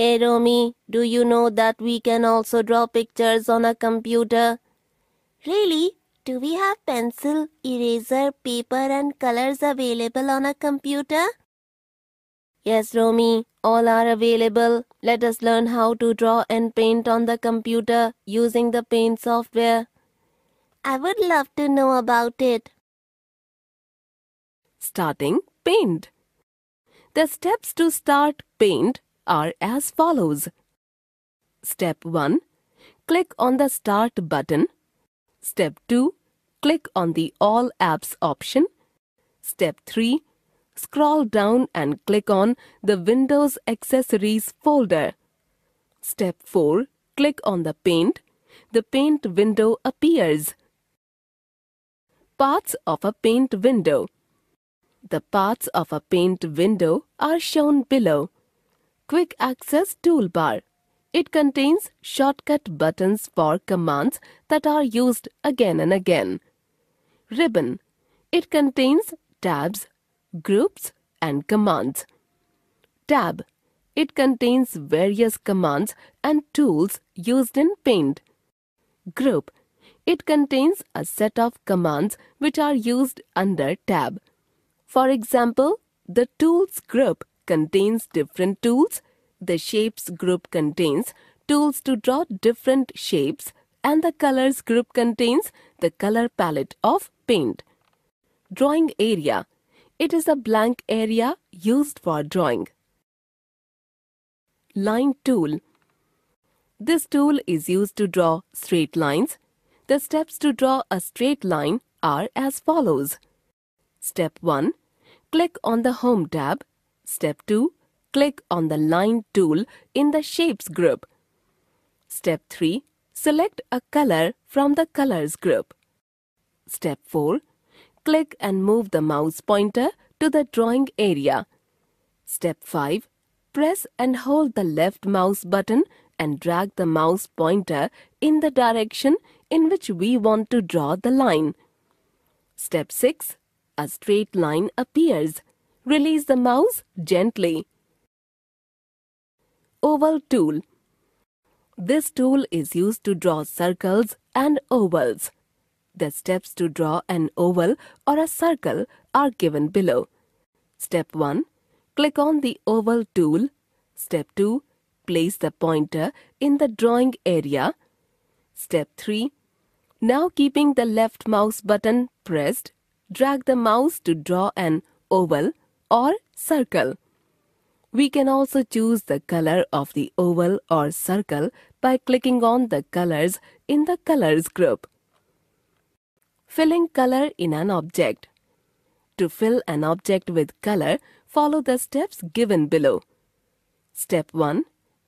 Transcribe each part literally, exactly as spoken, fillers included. Hey Romy, do you know that we can also draw pictures on a computer? Really? Do we have pencil, eraser, paper and colors available on a computer? Yes, Romy, all are available. Let us learn how to draw and paint on the computer using the Paint software. I would love to know about it. Starting Paint. The steps to start Paint are as follows. Step one. Click on the Start button. Step two. Click on the All Apps option. Step three. Scroll down and click on the Windows Accessories folder. Step four. Click on the Paint. The Paint window appears. Parts of a Paint window. The parts of a Paint window are shown below. Quick Access Toolbar. It contains shortcut buttons for commands that are used again and again. Ribbon. It contains tabs, groups, and commands. Tab. It contains various commands and tools used in Paint. Group. It contains a set of commands which are used under tab. For example, the Tools group contains different tools, the Shapes group contains tools to draw different shapes, and the Colors group contains the color palette of Paint. Drawing area. It is a blank area used for drawing. Line tool. This tool is used to draw straight lines. The steps to draw a straight line are as follows. Step one. Click on the Home tab. Step two. Click on the Line tool in the Shapes group. Step three. Select a color from the Colors group. Step four. Click and move the mouse pointer to the drawing area. Step five. Press and hold the left mouse button and drag the mouse pointer in the direction in which we want to draw the line. Step six. A straight line appears. Release the mouse gently. Oval tool. This tool is used to draw circles and ovals. The steps to draw an oval or a circle are given below. Step one. Click on the Oval tool. Step two. Place the pointer in the drawing area. Step three. Now keeping the left mouse button pressed, drag the mouse to draw an oval or circle. We can also choose the color of the oval or circle by clicking on the colors in the Colors group. Filling color in an object. To fill an object with color, follow the steps given below. Step one.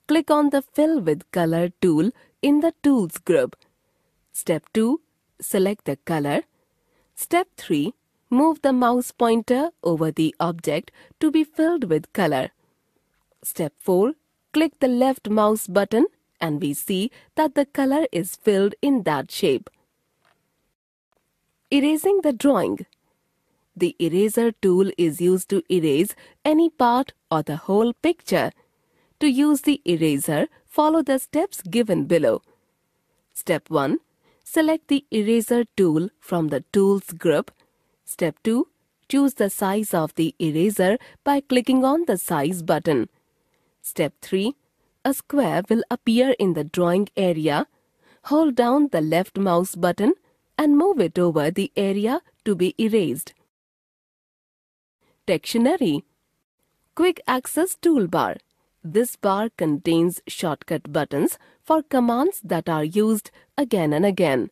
Click on the Fill with Color tool in the Tools group. Step two. Select the color. Step three. Move the mouse pointer over the object to be filled with color. Step four. Click the left mouse button and we see that the color is filled in that shape. Erasing the drawing. The Eraser tool is used to erase any part or the whole picture. To use the eraser, follow the steps given below. Step one. Select the Eraser tool from the Tools group. Step two. Choose the size of the eraser by clicking on the Size button. Step three. A square will appear in the drawing area. Hold down the left mouse button and move it over the area to be erased. Dictionary. Quick Access Toolbar. This bar contains shortcut buttons for commands that are used again and again.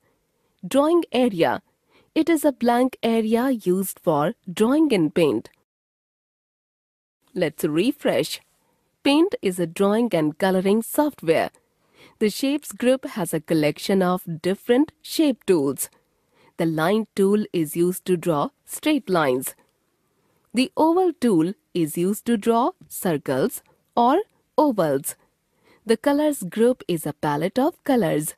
Drawing area. It is a blank area used for drawing in Paint. Let's refresh. Paint is a drawing and coloring software. The Shapes group has a collection of different shape tools. The Line tool is used to draw straight lines. The Oval tool is used to draw circles or ovals. The Colors group is a palette of colors.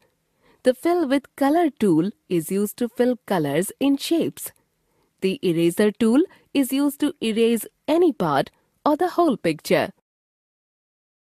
The Fill with Color tool is used to fill colors in shapes. The Eraser tool is used to erase any part or the whole picture.